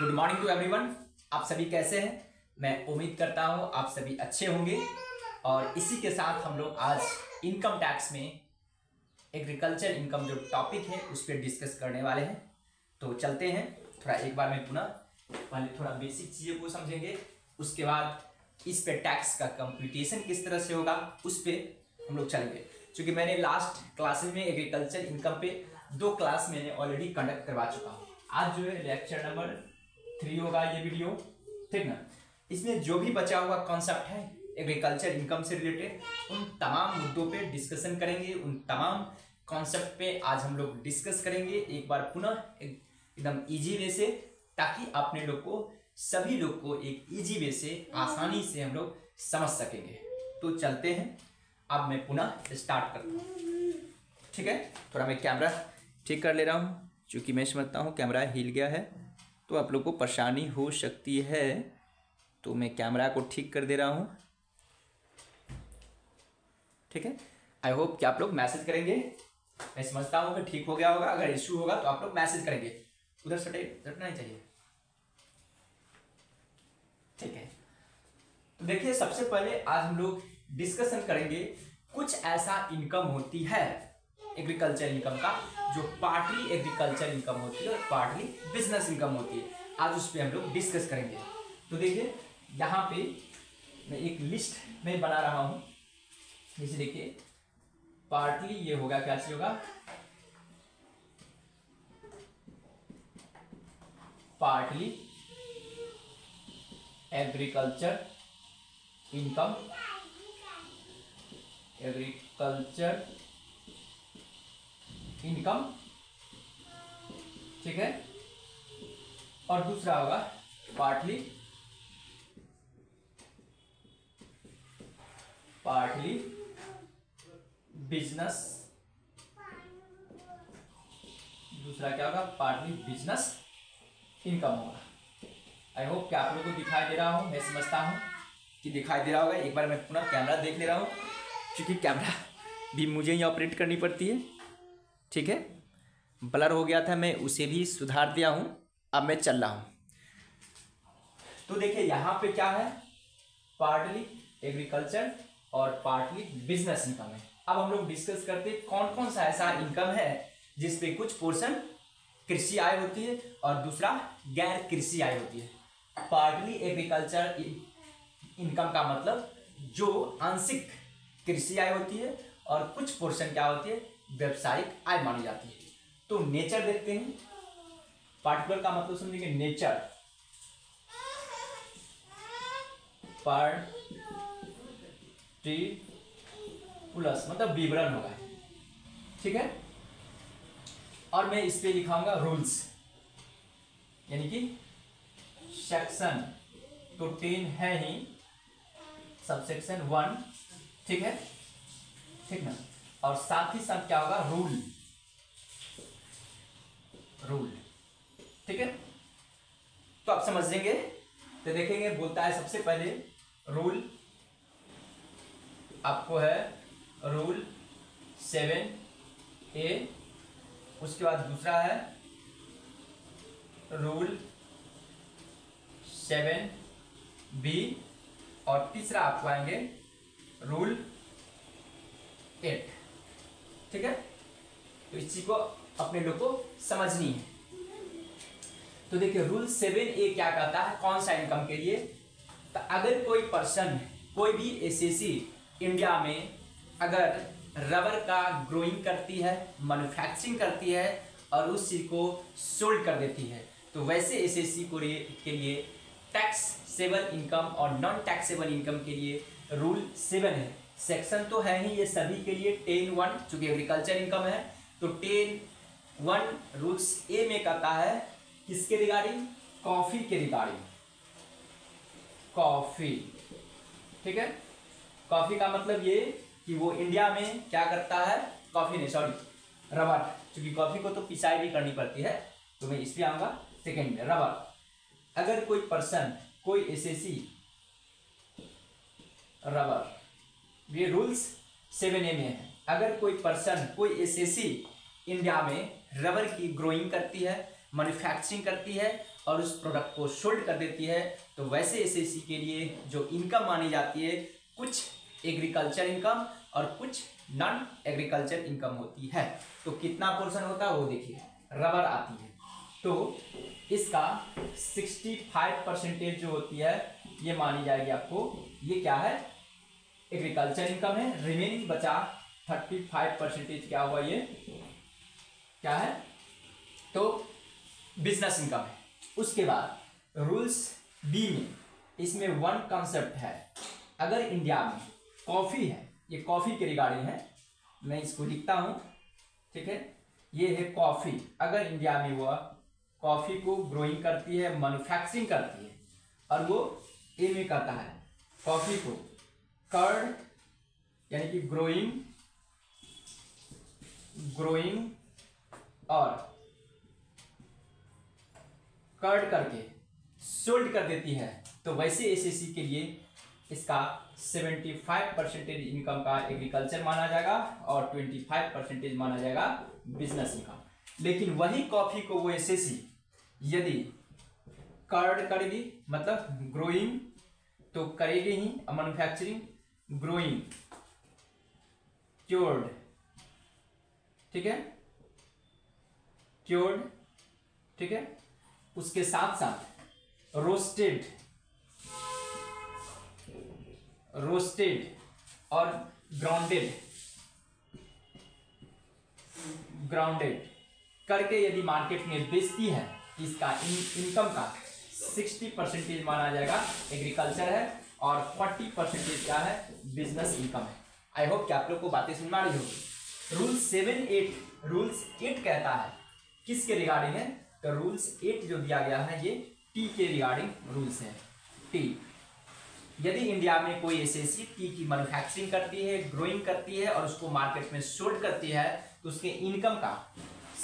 Good morning to everyone. आप सभी कैसे हैं? मैं उम्मीद करता हूं आप सभी अच्छे होंगे। और इसी के साथ हम लोग आज इनकम टैक्स में एग्रीकल्चर इनकम जो टॉपिक है उस पर डिस्कस करने वाले हैं। तो चलते हैं थोड़ा एक बार में पुनः पहले थोड़ा बेसिक चीज़ों को समझेंगे, उसके बाद इस पर टैक्स का कंप्यूटेशन किस तरह से होगा उस पर हम लोग चलेंगे। क्योंकि मैंने लास्ट क्लासेज में एग्रीकल्चर इनकम पे दो क्लास मैंने ऑलरेडी कंडक्ट करवा चुका हूँ। आज जो है लेक्चर नंबर 3 होगा ये वीडियो, ठीक ना। इसमें जो भी बचा हुआ कॉन्सेप्ट है एग्रीकल्चर इनकम से रिलेटेड उन तमाम मुद्दों पे डिस्कशन करेंगे, उन तमाम कॉन्सेप्ट पे आज हम लोग डिस्कस करेंगे एक बार पुनः एकदम ईजी वे से, ताकि अपने लोग को सभी लोग को एक ईजी वे से आसानी से हम लोग समझ सकेंगे। तो चलते हैं, अब मैं पुनः स्टार्ट करता हूँ, ठीक है। थोड़ा मैं कैमरा ठीक कर ले रहा हूँ क्योंकि मैं समझता हूँ कैमरा हिल गया है तो आप लोग को परेशानी हो सकती है, तो मैं कैमरा को ठीक कर दे रहा हूँ, ठीक है। आई होप कि आप लोग मैसेज करेंगे, मैं समझता हूँ कि ठीक हो गया होगा। अगर इश्यू होगा तो आप लोग मैसेज करेंगे। उधर सटना ही चाहिए, ठीक है। तो देखिए, सबसे पहले आज हम लोग डिस्कशन करेंगे कुछ ऐसा इनकम होती है एग्रीकल्चर इनकम का जो पार्टली एग्रीकल्चर इनकम होती है और पार्टली बिजनेस इनकम होती है। आज उस पर हम लोग डिस्कस करेंगे। तो देखिए, यहाँ पे मैं एक लिस्ट में बना रहा हूँ। जैसे देखिए पार्टली ये होगा, क्या चीज होगा, partly agriculture income, agriculture income, ठीक है। और दूसरा होगा पार्टली बिजनेस, दूसरा क्या होगा, पार्टली बिजनेस इनकम होगा। आई होप कि आप लोगों को दिखाई दे रहा हूँ, मैं समझता हूँ कि दिखाई दे रहा होगा। एक बार मैं पुनः कैमरा देख ले रहा हूँ क्योंकि कैमरा भी मुझे ही ऑपरेट करनी पड़ती है, ठीक है। ब्लर हो गया था, मैं उसे भी सुधार दिया हूँ। अब मैं चल रहा हूँ। तो देखिए यहाँ पे क्या है, पार्टली एग्रीकल्चर और पार्टली बिजनेस इनकम है। अब हम लोग डिस्कस करते हैं कौन कौन सा ऐसा इनकम है जिसपे कुछ पोर्शन कृषि आय होती है और दूसरा गैर कृषि आय होती है। पार्टली एग्रीकल्चर इनकम का मतलब जो आंशिक कृषि आय होती है और कुछ पोर्शन क्या होती है, व्यावसायिक आय मानी जाती है। तो नेचर देखते हैं, पार्टिकुलर का मतलब समझिए नेचर, पार्टिकुलर्स मतलब विवरण होगा, ठीक है। और मैं इस पे लिखाऊंगा रूल्स, यानी कि सेक्शन तो 10 है ही, सबसेक्शन 1, ठीक है, ठीक ना। और साथ ही साथ क्या होगा, रूल, रूल, ठीक है। तो आप समझेंगे, तो देखेंगे बोलता है सबसे पहले रूल आपको है रूल 7A, उसके बाद दूसरा है रूल 7B और तीसरा आपको आएंगे रूल 8, ठीक है। तो इस चीज को अपने लोग को समझनी है। तो देखिए रूल 7A क्या कहता है, कौन सा इनकम के लिए, तो अगर कोई पर्सन कोई भी एसएससी इंडिया में अगर रबर का ग्रोइंग करती है, मैन्युफैक्चरिंग करती है और उस चीज को सोल्ड कर देती है, तो वैसे एसएससी को के लिए टैक्सेबल इनकम और नॉन टैक्सेबल इनकम के लिए रूल 7 है। सेक्शन तो है ही, ये सभी के लिए 10(1) चूंकि एग्रीकल्चर इनकम है, तो 10(1) रूल्स ए में कहता है किसके रिगार्डिंग, कॉफी के रिगार्डिंग, कॉफी, ठीक है। कॉफी का मतलब ये कि वो इंडिया में क्या करता है, कॉफी नहीं सॉरी रबर, क्योंकि कॉफी को तो पिसाई भी करनी पड़ती है, तो मैं इसलिए आऊँगा सेकेंड में रबर। अगर कोई पर्सन कोई एसएससी रबर, ये रूल्स 7A में है, अगर कोई पर्सन कोई एसएससी इंडिया में रबर की ग्रोइंग करती है, मैन्युफैक्चरिंग करती है और उस प्रोडक्ट को शोल्ड कर देती है। तो वैसे एसएससी के लिए जो इनकम मानी जाती है, कुछ एग्रीकल्चर इनकम और कुछ नॉन एग्रीकल्चर इनकम होती है। तो कितना पोर्शन होता है वो देखिए, रबर आती है तो इसका 65% जो होती है ये मानी जाएगी आपको, ये क्या है, एग्रीकल्चर इनकम है। रिमेनिंग बचा 35% क्या हुआ, ये क्या है, तो बिजनेस इनकम है। उसके बाद रूल्स बी में, इसमें वन कॉन्सेप्ट है, अगर इंडिया में कॉफ़ी है, ये कॉफ़ी के रिगार्डिंग है, मैं इसको लिखता हूँ, ठीक है, ये है कॉफ़ी। अगर इंडिया में वह कॉफ़ी को ग्रोइंग करती है, मैन्युफैक्चरिंग करती है, और वो ए में कहता है कॉफ़ी को कर्ड यानी कि ग्रोइंग और कर्ड करके सोल्ड कर देती है। तो वैसे एसएससी के लिए इसका 75% इनकम का एग्रीकल्चर माना जाएगा और 25% माना जाएगा बिजनेस इनकम। लेकिन वही कॉफ़ी को वो एसएससी यदि कर्ड करेगी, मतलब ग्रोइंग तो करेगी ही, मैन्युफैक्चरिंग, ग्रोइंग, क्योर्ड, ठीक है, क्योर्ड, ठीक है, उसके साथ साथ रोस्टेड और ग्राउंडेड करके यदि मार्केट में बेचती है, इसका इनकम का 60% माना जाएगा एग्रीकल्चर है और 40% क्या है, बिजनेस इनकम है। आई होप कि आप लोग को बातें समझ में आ रही होगी। रूल्स 8 कहता है किसके रिगार्डिंग है, तो रूल्स 8 जो दिया गया है ये टी के रिगार्डिंग रूल्स है। टी, यदि इंडिया में कोई एसएससी टी की मैन्युफैक्चरिंग करती है, ग्रोइंग करती है और उसको मार्केट में सोल्ड करती है, तो उसके इनकम का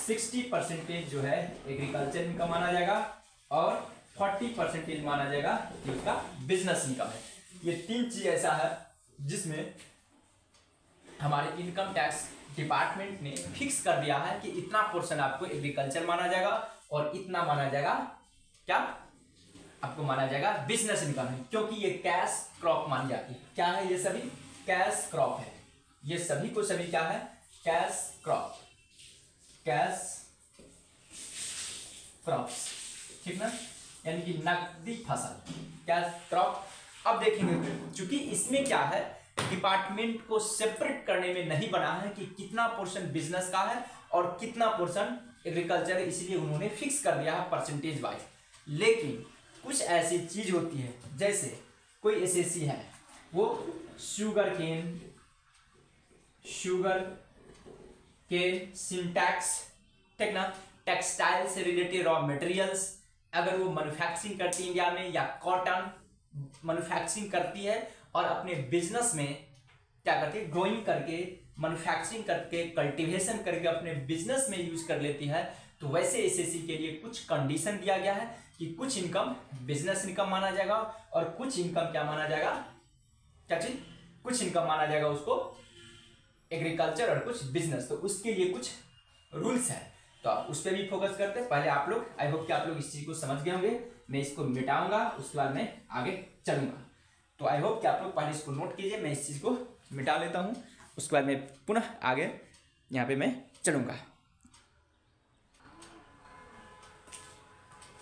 60% जो है एग्रीकल्चर इनकम माना जाएगा और 40% माना जाएगा कि उसका बिजनेस इनकम है। ये तीन चीज ऐसा है जिसमें हमारे इनकम टैक्स डिपार्टमेंट ने फिक्स कर दिया है कि इतना पोर्शन आपको एग्रीकल्चर माना जाएगा और इतना माना जाएगा क्या, आपको माना जाएगा बिजनेस इनकम है, क्योंकि ये कैश क्रॉप मानी जाती है। क्या है ये सभी, कैश क्रॉप है, ये सभी को सभी क्या है, कैश क्रॉप, कैश क्रॉप्स, ठीक ना, यानी कि नकदी फसल, कैश क्रॉप। अब देखेंगे चूंकि इसमें क्या है, डिपार्टमेंट को सेपरेट करने में नहीं बना है कि कितना पोर्शन बिजनेस का है और कितना पोर्शन एग्रीकल्चर है, इसलिए उन्होंने फिक्स कर दिया है परसेंटेज वाइज। लेकिन कुछ ऐसी चीज होती है, जैसे कोई एसएससी है वो शुगर केन सिंटैक्स, ठीक ना, टेक्सटाइल से रिलेटेड रॉ मटेरियल्स, अगर वो मैन्युफैक्चरिंग करती है इंडिया में, या कॉटन मैन्युफैक्चरिंग करती है और अपने बिजनेस में क्या करती है, ग्रोइंग करके, मैन्युफैक्चरिंग करके, कल्टीवेशन करके अपने बिजनेस में यूज कर लेती है, तो वैसे एसएससी के लिए कुछ कंडीशन दिया गया है कि कुछ इनकम बिजनेस इनकम माना जाएगा और कुछ इनकम क्या माना जाएगा, क्या चीज, कुछ इनकम माना जाएगा उसको एग्रीकल्चर और कुछ बिजनेस। तो उसके लिए कुछ रूल्स है, तो आप उस पर भी फोकस करते हैं। पहले आप लोग, आई होप कि आप लोग इस चीज को समझ गए होंगे। मैं इसको मिटाऊंगा, उसके बाद मैं आगे चलूंगा। तो आई होप कि आप लोग पहले इसको नोट कीजिए, मैं इस चीज़ को मिटा लेता हूँ, उसके बाद मैं पुनः आगे यहाँ पे मैं चलूँगा।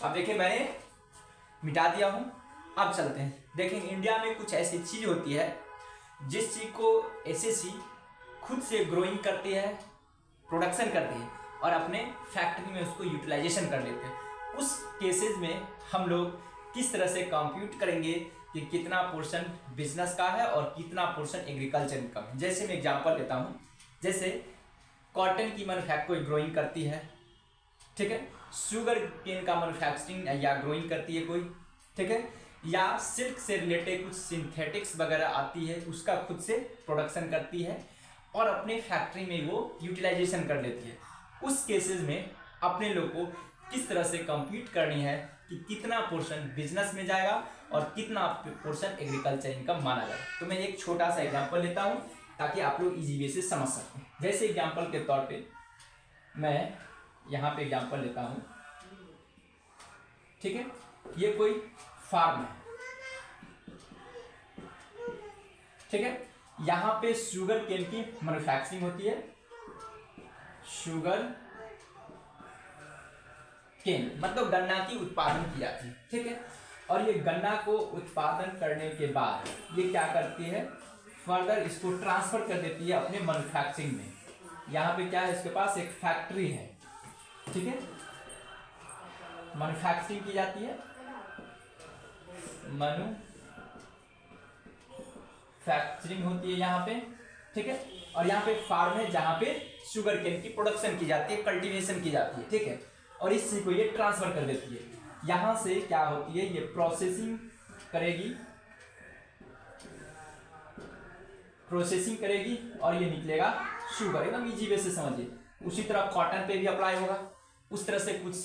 अब देखिए मैंने मिटा दिया हूँ, अब चलते हैं। देखेंगे इंडिया में कुछ ऐसी चीज़ होती है जिस चीज़ को एसएससी खुद से ग्रोइंग करती है, प्रोडक्शन करती है और अपने फैक्ट्री में उसको यूटिलाइजेशन कर लेते हैं। उस केसेज में हम लोग किस तरह से कंप्यूट करेंगे कि कितना पोर्शन बिजनेस का है और कितना पोर्शन एग्रीकल्चर इनकम है। जैसे मैं एग्जांपल लेता हूँ, जैसे कॉटन की मैन्युफैक्चरिंग ग्रोइंग करती है, ठीक है, शुगर केन का मैन्युफैक्चरिंग या ग्रोइंग करती है कोई, ठीक है, या सिल्क से रिलेटेड कुछ सिंथेटिक्स वगैरह आती है, उसका खुद से प्रोडक्शन करती है और अपने फैक्ट्री में वो यूटिलाइजेशन कर लेती है। उस केसेज में अपने लोग को किस तरह से कंप्यूट करनी है कि कितना पोर्शन बिजनेस में जाएगा और कितना पोर्शन एग्रीकल्चर इनकम माना जाएगा। तो मैं एक छोटा सा एग्जांपल लेता हूं ताकि आप लोग इजी वे से समझ सकें। जैसे एग्जांपल के तौर पे मैं यहां पे एग्जांपल लेता हूं, ठीक है, ये कोई फार्म है, ठीक है। यहां पे शुगर केन की मैन्युफैक्चरिंग होती है, शुगर केन मतलब गन्ना की उत्पादन की जाती है, ठीक है। और ये गन्ना को उत्पादन करने के बाद ये क्या करती है, फर्दर इसको ट्रांसफर कर देती है अपने मैन्युफैक्चरिंग में। यहाँ पे क्या है, इसके पास एक फैक्ट्री है, ठीक है, मैन्युफैक्चरिंग की जाती है, मैन्युफैक्चरिंग होती है यहाँ पे, ठीक है। और यहाँ पे फार्म है जहाँ पे शुगर केन की प्रोडक्शन की जाती है, कल्टीवेशन की जाती है, ठीक है। और इसी को ये ट्रांसफर कर देती है, यहाँ से क्या होती है, ये प्रोसेसिंग करेगी और ये निकलेगा शुगर। एकदम इजी वे से समझिए। उसी तरह कॉटन पे भी अप्लाई होगा, उस तरह से कुछ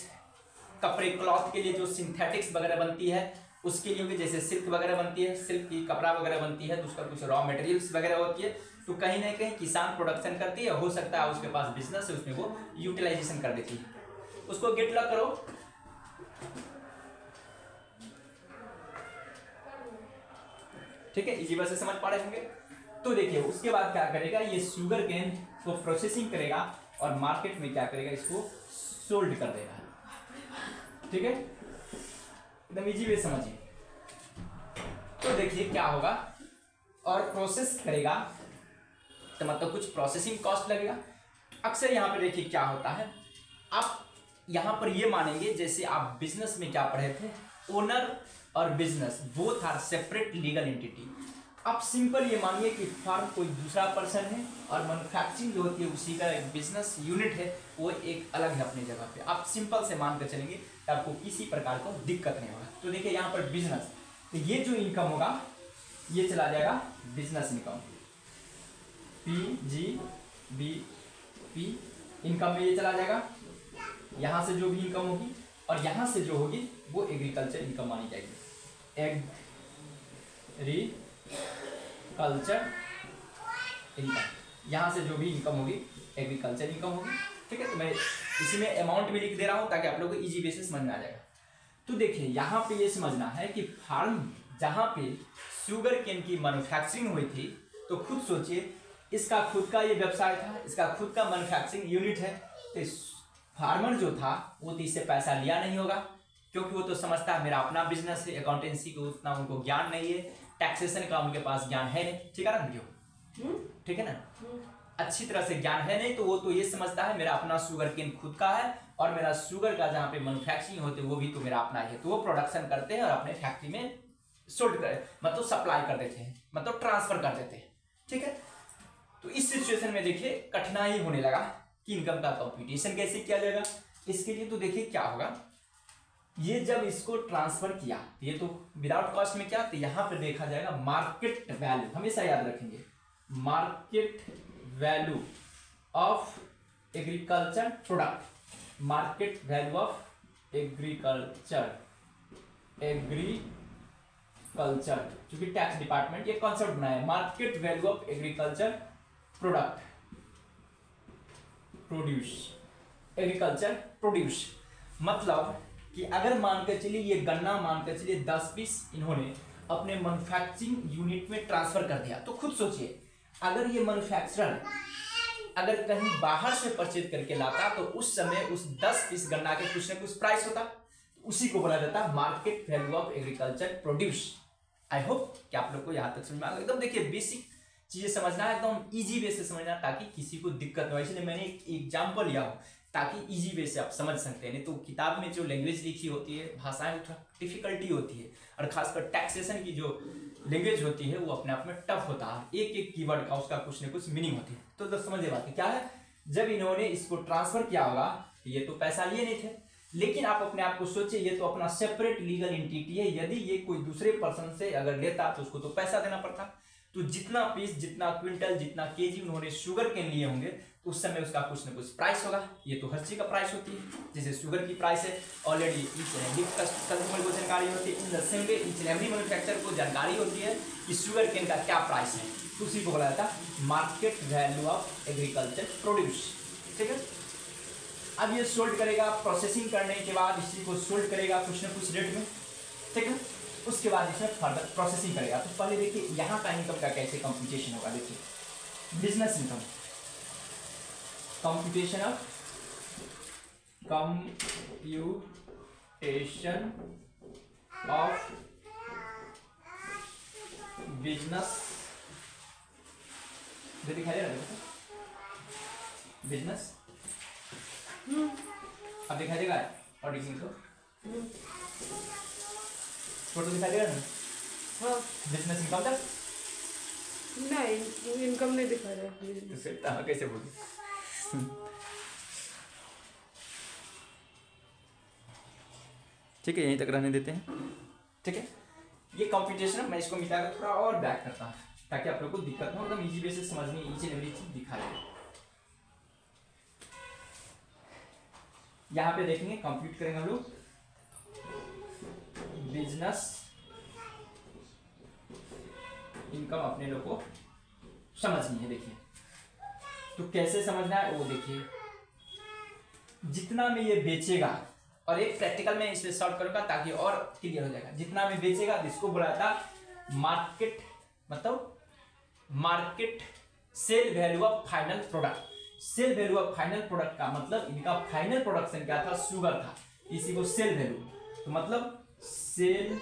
कपड़े क्लॉथ के लिए जो सिंथेटिक्स वगैरह बनती है उसके लिए भी, जैसे सिल्क वगैरह बनती है, सिल्क की कपड़ा वगैरह बनती है तो उसका कुछ रॉ मटेरियल्स वगैरह होती है, तो कहीं ना कहीं किसान प्रोडक्शन करती है, हो सकता है उसके पास बिजनेस है उसमें वो यूटिलाइजेशन कर देती है। उसको गेट लॉक करो, ठीक है, इजी वैसे समझ पा रहे होंगे। तो देखिए उसके बाद क्या करेगा, ये शुगर केन को प्रोसेसिंग करेगा और मार्केट में क्या करेगा, इसको सोल्ड कर देगा, ठीक है, एकदम इजी वे समझिए। तो देखिए क्या होगा, और प्रोसेस करेगा तो मतलब कुछ प्रोसेसिंग कॉस्ट लगेगा। अक्सर यहाँ पे देखिए क्या होता है, आप यहाँ पर ये मानेंगे जैसे आप बिजनेस में क्या पढ़े थे, ओनर और business both are separate legal entity. आप सिंपल ये मानिए कि फार्म कोई दूसरा पर्सन है और मैन्युफैक्चरिंग जो होती है उसी का एक बिजनेस यूनिट है, वो एक अलग है अपनी जगह पे। आप सिंपल से मान कर चलेंगे तो आपको किसी प्रकार का दिक्कत नहीं होगा। तो देखिए यहाँ पर बिजनेस, तो ये जो इनकम होगा ये चला जाएगा बिजनेस इनकम, PGBP इनकम में ये चला जाएगा, यहाँ से जो भी इनकम होगी और यहाँ से जो होगी वो एग्रीकल्चर इनकम मानी जाएगी, एग्रीकल्चर इनकम, यहाँ से जो भी इनकम होगी एग्रीकल्चर इनकम होगी, ठीक है। तो मैं इसी में अमाउंट भी लिख दे रहा हूँ ताकि आप लोगों को इजी बेसिस समझ में आ जाएगा। तो देखिए यहाँ पे ये समझना है कि फार्म जहाँ पे शुगर केन की मैन्युफैक्चरिंग हुई थी, तो खुद सोचिए इसका खुद का ये व्यवसाय था, इसका खुद का मैन्युफैक्चरिंग यूनिट है, तो फार्मर जो था वो तो इससे पैसा लिया नहीं होगा, क्योंकि वो तो समझता है मेरा अपना बिजनेस है, अकाउंटेंसी को उतना उनको ज्ञान नहीं है, टैक्सेशन का उनके पास ज्ञान है नहीं, ठीक है ना भैया, ठीक है ना, अच्छी तरह से ज्ञान है नहीं, तो वो तो ये समझता है मेरा अपना शुगर केन खुद का है और मेरा शुगर का जहाँ पे मैन्युफैक्चरिंग होते वो भी तो मेरा अपना ही है, तो वो प्रोडक्शन करते हैं और अपने फैक्ट्री में सोल्ड कर मतलब सप्लाई कर देते हैं, मतलब ट्रांसफर कर देते हैं, ठीक है। तो इस सिचुएशन में देखिए कठिनाई होने लगा कि इनकम का कंप्यूटेशन कैसे किया जाएगा। इसके लिए तो देखिए क्या होगा, ये जब इसको ट्रांसफर किया ये तो विदाउट कॉस्ट में किया, तो यहाँ पर देखा जाएगा मार्केट वैल्यू, हमेशा याद रखेंगे market value of agriculture product, market value of agriculture क्योंकि टैक्स डिपार्टमेंट ये कॉन्सेप्ट बनाया है, market value of agriculture product produce, agriculture produce, मतलब कि अगर मानकर चलिए ये गन्ना मानकर चलिए 10-20 इन्होंने अपने मैन्युफैक्चरिंग यूनिट में ट्रांसफर कर दिया, तो खुद सोचिए अगर ये मैन्युफैक्चरर अगर कहीं बाहर से परचेज करके लाता तो उस समय उस 10-20 गन्ना के कुछ ना कुछ प्राइस होता, तो उसी को बोला जाता market value of agriculture produce. I hope कि आप लोग को यहाँ तक समझ में आ गया। एकदम देखिए बेसिक चीज़ें समझना है, एकदम इजी वे से समझना ताकि किसी को दिक्कत न हो, इसलिए मैंने एक एग्जाम्पल लिया हो ताकि इजी वे से आप समझ सकते हैं। नहीं तो किताब में जो लैंग्वेज लिखी होती है, भाषाएं थोड़ा डिफिकल्टी होती है, और खासकर टैक्सेशन की जो लैंग्वेज होती है वो अपने आप में टफ होता है, एक एक कीवर्ड का उसका कुछ ना कुछ मीनिंग होती है। तो जब समझे बात क्या है, जब इन्होंने इसको ट्रांसफर किया होगा ये तो पैसा लिए नहीं थे, लेकिन आप अपने आप को सोचिए ये तो अपना सेपरेट लीगल एंटिटी है, यदि ये कोई दूसरे पर्सन से अगर लेता तो उसको तो पैसा देना पड़ता, तो जितना पीस जितना क्विंटल जितना केजी उन्होंने शुगर केन लिए होंगे तो उस समय उसका कुछ ना कुछ प्राइस होगा। ये तो हर चीज का प्राइस होती है, जैसे शुगर की प्राइस है already each and every consumer को जानकारी होती है, in the same way each and every manufacturer को जानकारी होती है कि शुगर केन का क्या प्राइस है, तो उसी को बोला जाता है market value of agriculture produce, ठीक है। अब ये सोल्ड करेगा, प्रोसेसिंग करने के बाद इसी को सोल्ड करेगा कुछ ना कुछ रेट में, ठीक है। उसके बाद इसमें फर्दर प्रोसेसिंग करेगा। तो पहले देखिए यहाँ का इनकम का कैसे कंप्यूटेशन होगा। देखिए business income, computation of business, दिखाई दे रहा है बिजनेस, अब दिखाई देगा और को फोटो दिखाई देगा ना। हाँ बिजनेस इनकम तक नहीं, इनकम नहीं दिखा रहा कैसे बोली। ठीक है, यहीं तक रहने देते हैं। ठीक है, ये कंप्यूटेशन मैं इसको मिलाकर थोड़ा और बैक करता हूँ ताकि आप लोग को दिक्कत ना हो, एकदम इजी वे से समझने इजी एवरी चीज दिखा दे। यहाँ पे देखेंगे कंप्यूट करेंगे हम लोग बिजनेस इनकम, अपने लोग को समझनी है। देखिए तो कैसे समझना है वो देखिए, जितना में ये बेचेगा, और एक प्रैक्टिकल में इसमें सॉल्व करूंगा ताकि और क्लियर हो जाएगा। जितना में बेचेगा इसको बोला था मार्केट, मतलब market sale value of final product. Sale value of final product का मतलब इनका फाइनल प्रोडक्शन क्या था, शुगर था, इसी को सेल वैल्यू, तो मतलब सेल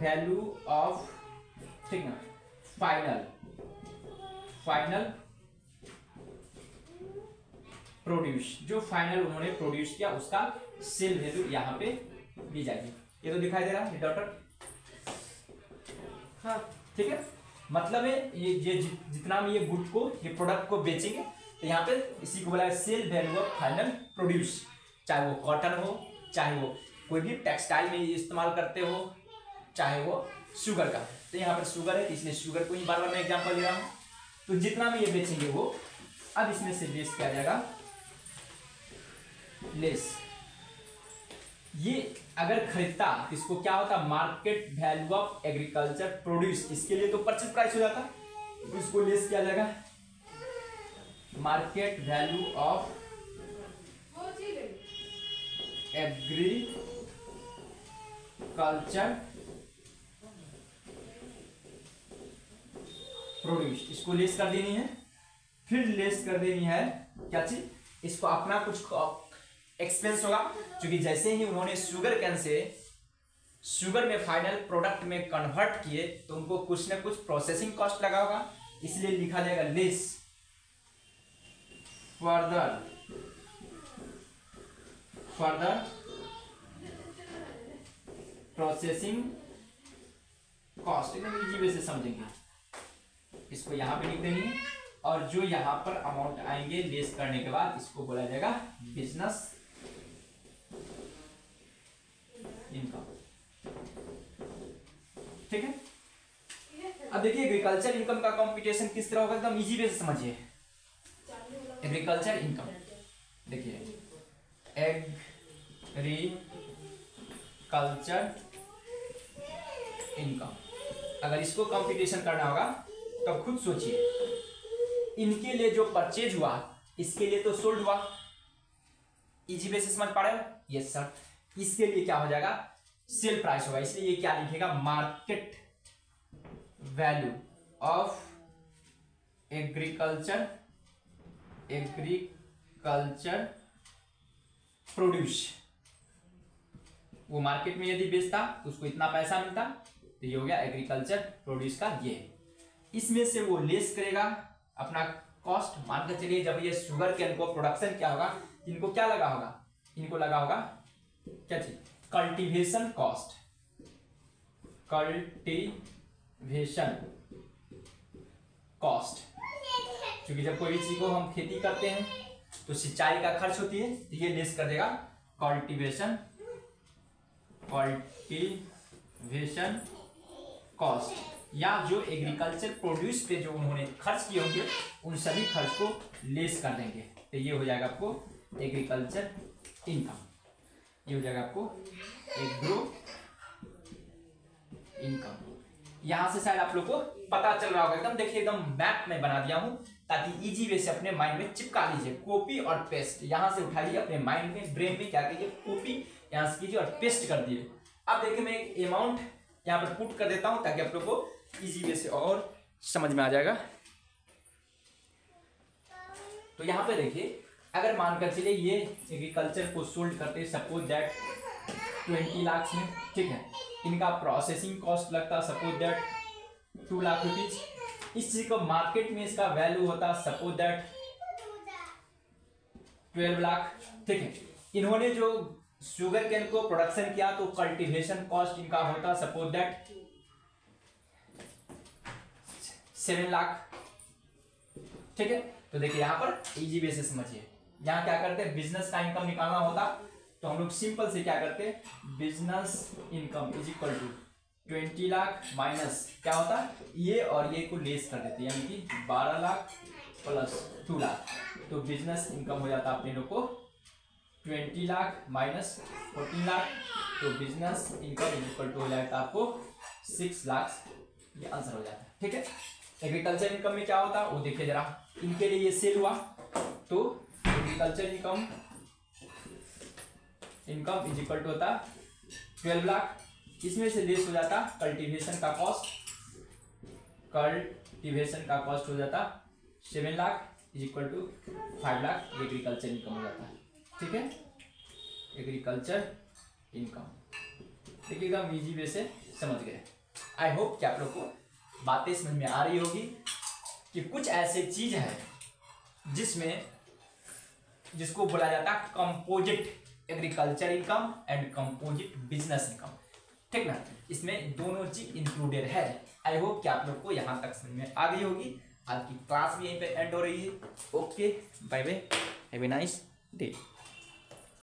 वैल्यू ऑफ, ठीक ना, फाइनल प्रोड्यूस, जो फाइनल उन्होंने प्रोड्यूस किया उसका सेल वैल्यू यहाँ पे दी जाएगी। ये तो दिखाई दे रहा है डॉक्टर, हाँ ठीक है। मतलब है ये जितना में ये गुड को, ये प्रोडक्ट को बेचेंगे तो यहाँ पे इसी को बोला है sale value of final produce. चाहे वो कॉटन हो, चाहे वो कोई भी टेक्सटाइल में इस्तेमाल करते हो, चाहे वो शुगर का, तो यहाँ पर शुगर है इसलिए शुगर को ही बार बार मैं एग्जाम्पल दे रहा हूँ। तो जितना में ये बेचेंगे वो, अब इसमें से बेच किया जाएगा लेस। ये अगर खरीदता तो इसको क्या होता, market value of agriculture produce, इसके लिए तो परचेज प्राइस हो जाता, इसको लेस किया जाएगा market value of agriculture produce, इसको लेस कर देनी है। फिर लेस कर देनी है क्या चीज, इसको अपना कुछ एक्सपेंस होगा, क्योंकि जैसे ही उन्होंने शुगर कैन से शुगर में फाइनल प्रोडक्ट में कन्वर्ट किए तो उनको कुछ ना कुछ प्रोसेसिंग कॉस्ट लगा होगा, इसलिए लिखा जाएगा लेस फर्दर प्रोसेसिंग कॉस्ट। एकदम इजी वे से समझेंगे, इसको यहां पे लिख देंगे और जो यहाँ पर अमाउंट आएंगे लेस करने के बाद इसको बोला जाएगा बिजनेस इनकम, ठीक है। अब देखिए एग्रीकल्चर इनकम का कंप्यूटेशन किस तरह होगा, एकदम इजी वे से समझिए। एग्रीकल्चर इनकम देखिए, एग्रीकल्चर इनकम अगर इसको कंप्यूटेशन करना होगा तो खुद सोचिए, इनके लिए जो परचेज हुआ इसके लिए तो सोल्ड हुआ, इजी बेसिस समझ पा रहे हो, यस सर। इसके लिए क्या हो जाएगा, सेल प्राइस होगा, इसलिए ये क्या लिखेगा, market value of agriculture produce. वो मार्केट में यदि बेचता तो उसको इतना पैसा मिलता, तो ये हो गया एग्रीकल्चर प्रोड्यूस का। ये इसमें से वो लेस करेगा अपना कॉस्ट, मान कर चलिए जब ये शुगर के इनको प्रोडक्शन क्या होगा, इनको क्या लगा होगा, इनको लगा होगा क्या चीज, कल्टीवेशन कॉस्ट, क्योंकि जब कोई भी चीज को हम खेती करते हैं तो सिंचाई का खर्च होती है, तो ये लेस कर देगा कल्टीवेशन कॉस्ट, या जो एग्रीकल्चर प्रोड्यूस पे जो उन्होंने खर्च किए होंगे उन सभी खर्च को लेस कर देंगे, तो ये हो जाएगा आपको एग्रीकल्चर इनकम। ये हो जाएगा आपको एग्रो इनकम। यहाँ से शायद आप लोग को पता चल रहा होगा, एकदम देखिए एकदम मैप में बना दिया हूँ ताकि इजी वे से अपने माइंड में चिपका लीजिए। कॉपी और पेस्ट यहाँ से उठाइए, अपने माइंड में, ब्रेन में क्या करिए, कॉपी यहाँ से कीजिए और पेस्ट कर दिए। अब देखिए मैं एक अमाउंट यहाँ पर पुट कर देता हूँ ताकि आप लोग को इजी वे से और समझ में आ जाएगा। तो यहाँ पे देखिए, अगर मानकर चलिए ये एग्रीकल्चर को सोल्ड करते सपोज दैट 20 लाख में, ठीक है, इनका प्रोसेसिंग कॉस्ट लगता सपोज दैट 2 लाख रुपीज। इस चीज को मार्केट में इसका वैल्यू होता सपोज दैट 12 लाख, ठीक है। इन्होंने जो शुगर केन को प्रोडक्शन किया तो कल्टीवेशन कॉस्ट इनका होता सपोज दैट 7 लाख, ठीक है। तो देखिए यहाँ पर इजी वे से समझिए, यहाँ क्या करते हैं, बिजनेस का इनकम निकालना होता तो हम लोग सिंपल से क्या करते हैं, business income is equal to 20 lakh minus क्या होता ये और ये को लेस कर देते, यानी कि 12 लाख प्लस 2 लाख। तो बिजनेस इनकम हो जाता अपने लोग को 20 लाख माइनस 14 लाख। तो business income is equal to हो जाएगा आपको 6 लाख, ये आंसर हो जाता है, ठीक है। एग्रीकल्चर इनकम में क्या होता है वो देखिए जरा, इनके लिए ये सेल हुआ तो agriculture income is equal to होता 12 लाख, इसमें से लेस हो जाता कल्टीवेशन का कॉस्ट, कल्टीवेशन का कॉस्ट हो जाता 7 lakh is equal to 5 lakh, agriculture income हो जाता है, ठीक है। एग्रीकल्चर इनकम देखिएगा इजी वे से समझ गए। आई होप कि आप लोग को बातें समझ में आ रही होगी कि कुछ ऐसे चीज है जिसको बोला जाता है composite agriculture income and composite business income, ठीक ना। इसमें दोनों चीज इंक्लूडेड है। आई होप कि आप लोग को यहाँ तक समझ में आ गई होगी। आपकी क्लास भी यहीं पे एंड हो रही है। Okay, bye bye, have a nice day.